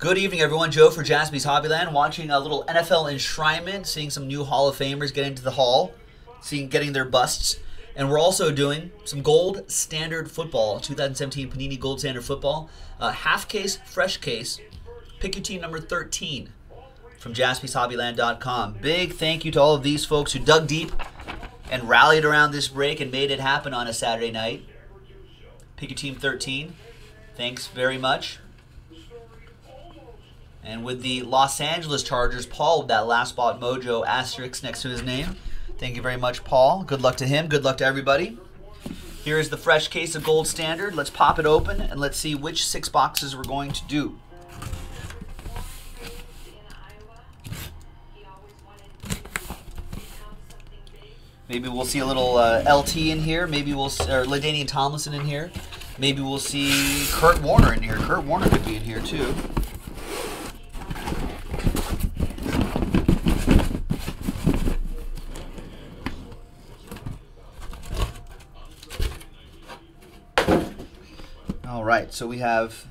Good evening, everyone. Joe for Jaspy's Hobbyland, watching a little NFL enshrinement, seeing some new Hall of Famers get into the Hall, getting their busts. And we're also doing some Gold Standard football, 2017 Panini Gold Standard football. Half case, fresh case. Pick your team number 13 from JaspysHobbyland.com. Big thank you to all of these folks who dug deep and rallied around this break and made it happen on a Saturday night. Pick your team 13. Thanks very much. And with the Los Angeles Chargers, Paul with that last spot mojo asterisk next to his name. Thank you very much, Paul. Good luck to him. Good luck to everybody. Here is the fresh case of Gold Standard. Let's pop it open and let's see which six boxes we're going to do. Maybe we'll see a little LT in here. Maybe we'll see LaDainian Tomlinson in here. Maybe we'll see Kurt Warner in here. Kurt Warner could be in here too. All right, so we have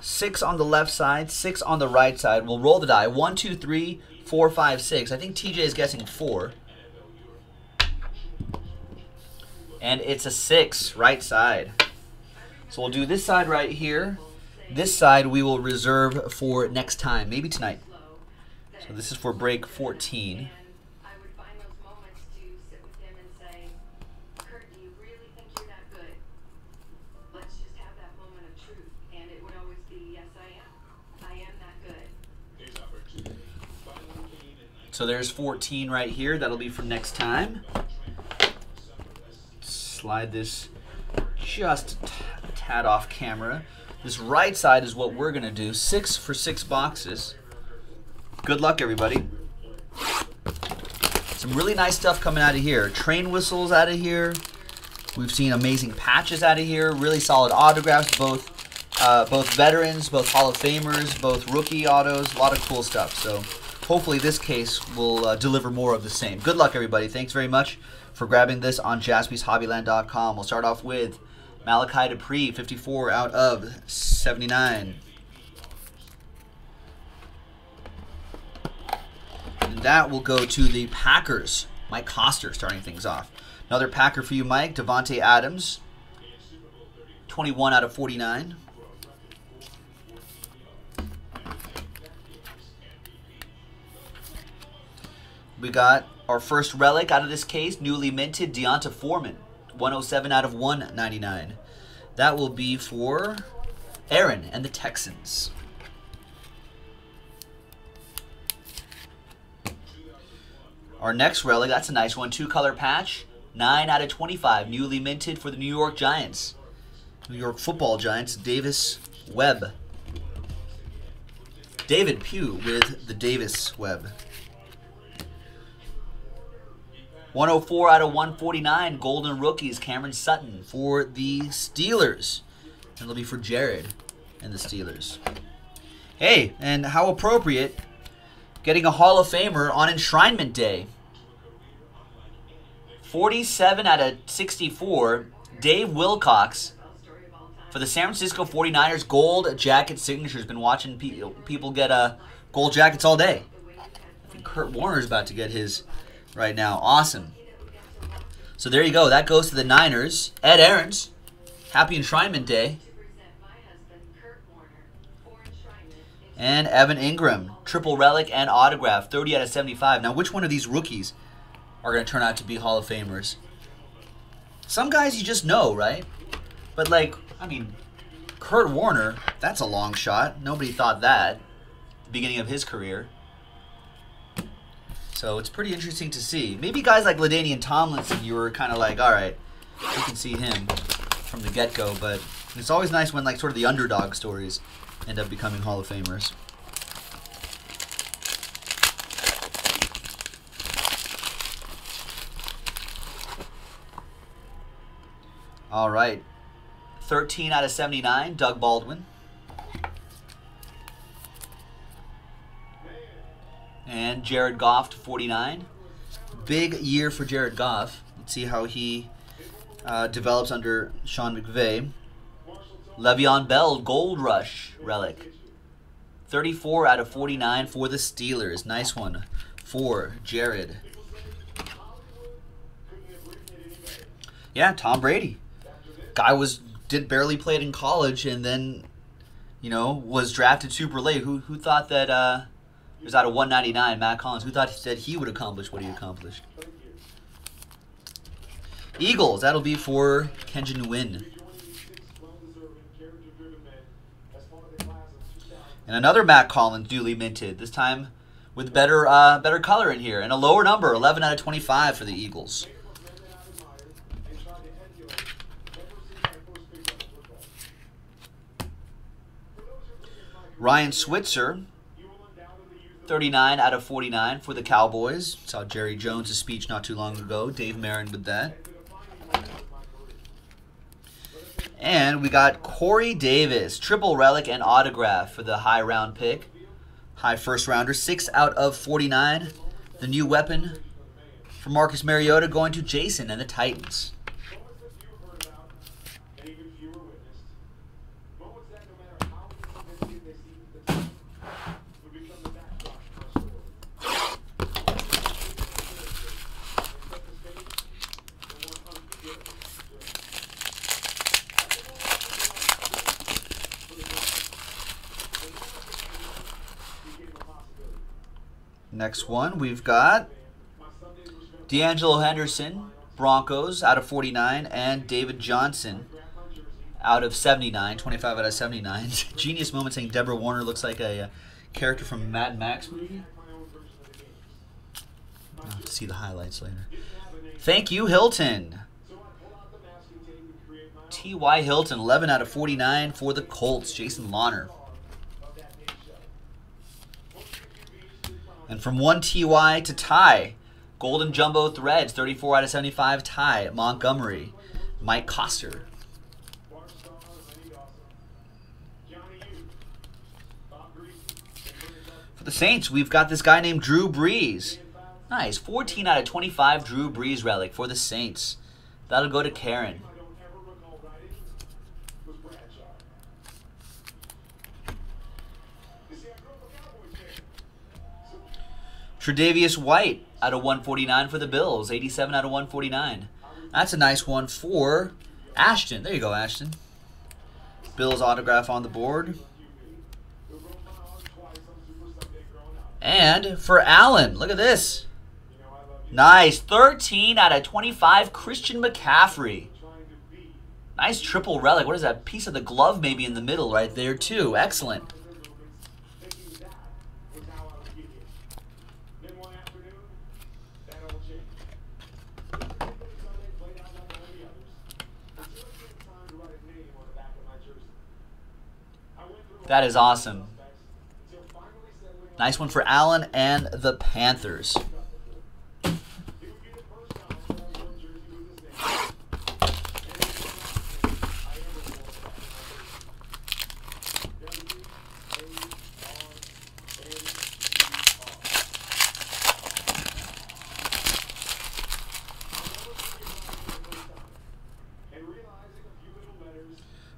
six on the left side, six on the right side. We'll roll the die. 1, 2, 3, 4, 5, 6. I think TJ is guessing 4. And it's a 6, right side. So we'll do this side right here. This side we will reserve for next time, maybe tonight. So this is for break 14. So there's 14 right here. That'll be for next time. Slide this just a tad off camera. This right side is what we're going to do. 6 for 6 boxes. Good luck, everybody. Some really nice stuff coming out of here. Train whistles out of here. We've seen amazing patches out of here. Really solid autographs, both veterans, both Hall of Famers, both rookie autos. A lot of cool stuff. So hopefully this case will deliver more of the same. Good luck, everybody. Thanks very much for grabbing this on JaspysHobbyland.com. We'll start off with Malachi Dupree, 54 out of 79. And that will go to the Packers. Mike Coster starting things off. Another Packer for you, Mike. Devontae Adams, 21 out of 49. We got our first relic out of this case, newly minted, Deonta Foreman, 107 out of 199. That will be for Aaron and the Texans. Our next relic, that's a nice one, 2-color patch, 9 out of 25, newly minted for the New York Giants. New York Football Giants, Davis Webb. David Pugh with the Davis Webb. 104 out of 149, Golden Rookies, Cameron Sutton for the Steelers. And it'll be for Jared and the Steelers. Hey, and how appropriate, getting a Hall of Famer on Enshrinement Day. 47 out of 64, Dave Wilcox for the San Francisco 49ers, gold jacket signatures. Been watching people get gold jackets all day. I think Kurt Warner's about to get his right now. Awesome. So there you go. That goes to the Niners. Ed Ahrens. Happy Enshrinement Day. And Evan Ingram. Triple relic and autograph. 30 out of 75. Now, which one of these rookies are going to turn out to be Hall of Famers? Some guys you just know, right? But, like, I mean, Kurt Warner, that's a long shot. Nobody thought that at the beginning of his career. So it's pretty interesting to see. Maybe guys like LaDainian Tomlinson, you were kind of like, all right, you can see him from the get-go. But it's always nice when, like, sort of the underdog stories end up becoming Hall of Famers. All right. 13 out of 79, Doug Baldwin. And Jared Goff to 49. Big year for Jared Goff. Let's see how he develops under Sean McVay. Le'Veon Bell, Gold Rush relic. 34 out of 49 for the Steelers. Nice one for Jared. Yeah, Tom Brady. Guy did barely play it in college and then, you know, was drafted super late. Who thought that it was out of 199, Matt Collins. Who thought that he would accomplish what he accomplished? Eagles, that'll be for Kenjin Nguyen. And another Matt Collins duly minted, this time with better better color in here. And a lower number, 11 out of 25 for the Eagles. Ryan Switzer, 39 out of 49 for the Cowboys. Saw Jerry Jones' speech not too long ago. Dave Marin with that. And we got Corey Davis, triple relic and autograph for the high round pick. High first rounder, 6 out of 49. The new weapon for Marcus Mariota going to Jason and the Titans. Next one, we've got D'Angelo Henderson, Broncos, out of 49, and David Johnson, out of 79, 25 out of 79. Genius moment saying Deborah Warner looks like a character from Mad Max movie. I'll have to see the highlights later. Thank you, Hilton. T.Y. Hilton, 11 out of 49 for the Colts, Jason Lawner. And from one TY to tie, Golden Jumbo Threads, 34 out of 75, tie, Montgomery, Mike Coster. For the Saints, we've got this guy named Drew Brees. Nice, 14 out of 25, Drew Brees relic for the Saints. That'll go to Karan. Tre'Davious White out of 149 for the Bills, 87 out of 149. That's a nice one for Ashton. There you go, Ashton. Bills autograph on the board. And for Allen, look at this. Nice, 13 out of 25, Christian McCaffrey. Nice triple relic. What is that? Piece of the glove maybe in the middle right there too. Excellent. That is awesome. Nice one for Allen and the Panthers.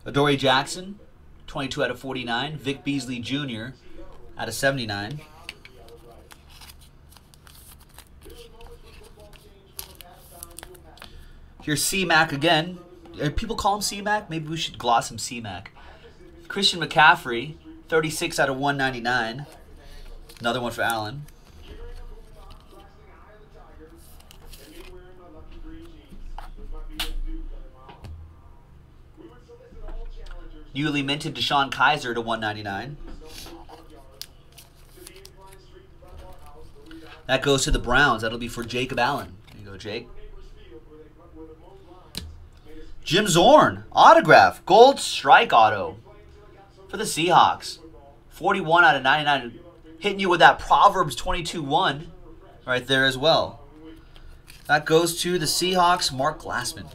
Adoree Jackson, 22 out of 49. Vic Beasley Jr. out of 79. Here's C-Mac again. People call him C-Mac. Maybe we should gloss him C-Mac. Christian McCaffrey, 36 out of 199. Another one for Allen. Newly minted Deshaun Kaiser to 199. That goes to the Browns. That'll be for Jacob Allen. There you go, Jake. Jim Zorn, autograph, gold strike auto for the Seahawks. 41 out of 99. Hitting you with that Proverbs 22-1 right there as well. That goes to the Seahawks, Mark Glassman.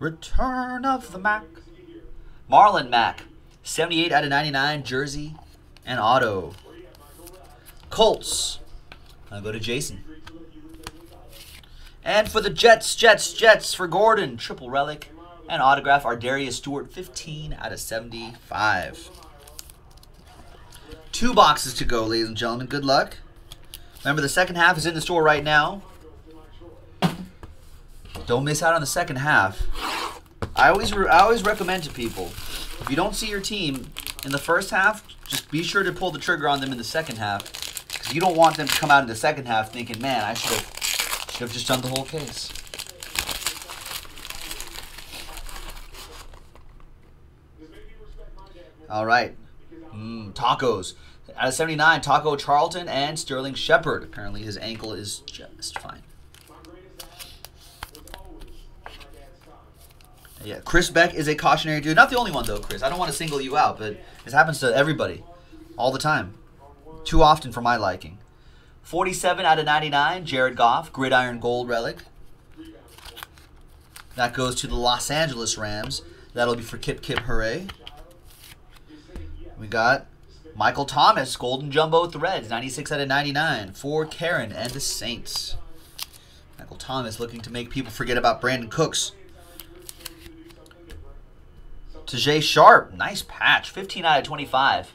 Return of the Mac. Marlon Mack, 78 out of 99, jersey and auto. Colts, I'll go to Jason. And for the Jets for Gordon, triple relic And autograph, our Darius Stewart, 15/75. Two boxes to go, ladies and gentlemen. Good luck. Remember, the second half is in the store right now. Don't miss out on the second half. I always recommend to people, if you don't see your team in the first half, just be sure to pull the trigger on them in the second half, because you don't want them to come out in the second half thinking, man, I should have just done the whole case. All right. Tacos. Out of 79, Taco Charlton and Sterling Shepard. Apparently his ankle is just fine. Yeah, Chris Beck is a cautionary dude. Not the only one, though, Chris. I don't want to single you out, but this happens to everybody all the time. Too often for my liking. 47/99, Jared Goff, Gridiron Gold Relic. That goes to the Los Angeles Rams. That'll be for Kip Hooray. We got Michael Thomas, Golden Jumbo Threads, 96/99 for Karan and the Saints. Michael Thomas looking to make people forget about Brandon Cooks. Tajay Sharp, nice patch, 15/25.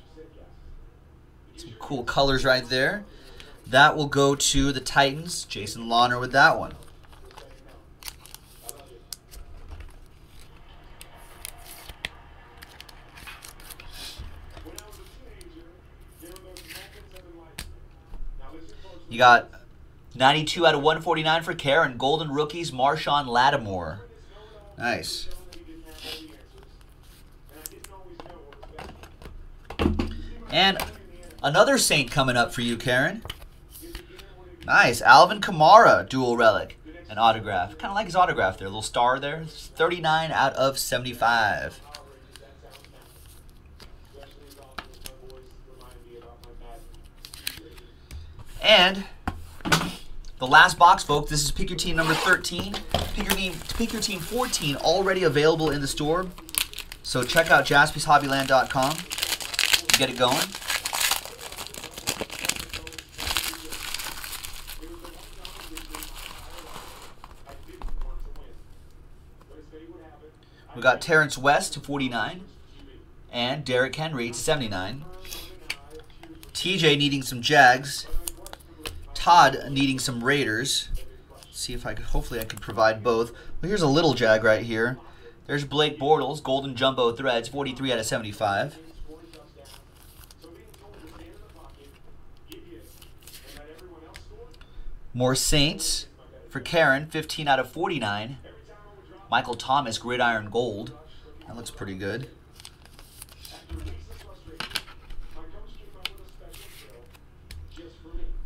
Some cool colors right there. That will go to the Titans. Jason Lawner with that one. You got 92/149 for Karan. Golden Rookies, Marshawn Lattimore. Nice. And another Saint coming up for you, Karan. Nice. Alvin Kamara, dual relic, an autograph. Kind of like his autograph there, a little star there. 39/75. And the last box, folks, this is pick your team number 13. Pick your team 14 already available in the store. So check out JaspysHobbyland.com. Get it going. We got Terrence West to 49 and Derrick Henry to 79. TJ needing some Jags. Todd needing some Raiders. Let's see if I could, hopefully I could provide both. Well, here's a little jag right here. There's Blake Bortles, Golden Jumbo Threads, 43/75. More Saints for Karan, 15/49. Michael Thomas, Gridiron Gold. That looks pretty good.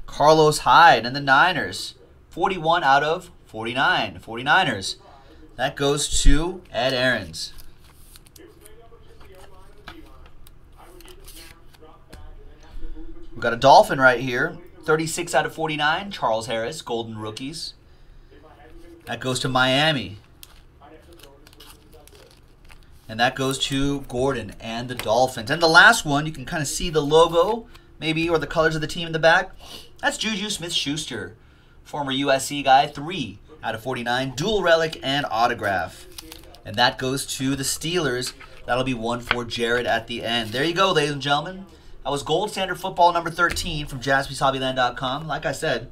Carlos Hyde and the Niners, 41/49, 49ers. That goes to Ed Ahrens. We've got a Dolphin right here, 36/49, Charles Harris, Golden Rookies. That goes to Miami. And that goes to Gordon and the Dolphins. And the last one, you can kind of see the logo, maybe, or the colors of the team in the back. That's Juju Smith-Schuster, former USC guy, 3/49, dual relic and autograph. And that goes to the Steelers. That'll be one for Jared at the end. There you go, ladies and gentlemen. That was Gold Standard Football number 13 from JaspysHobbyland.com. Like I said,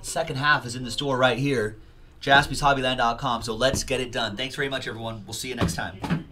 the second half is in the store right here, JaspysHobbyland.com. So let's get it done. Thanks very much, everyone. We'll see you next time.